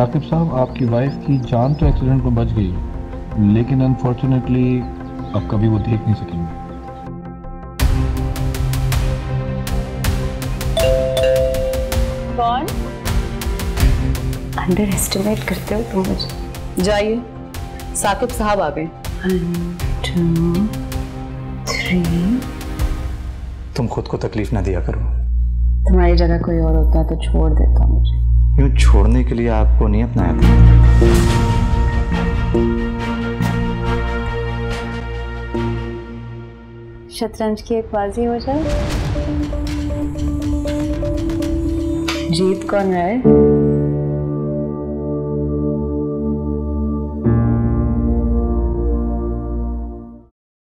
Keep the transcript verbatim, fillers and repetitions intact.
साकिब साहब, आपकी वाइफ की जान तो एक्सीडेंट में बच गई, लेकिन अनफॉर्चुनेटली अब कभी वो देख नहीं सकेंगे। कौन? अंडर एस्टिमेट करते हो तुम मुझे। जाइए, साकिब साहब आ गए। One two three. तुम खुद को तकलीफ ना दिया करो। तुम्हारी जगह कोई और होता तो छोड़ देता मुझे। यूं छोड़ने के लिए आपको नहीं अपनाया था। शतरंज की एक बाजी हो जाए, जीत कौन रहा है?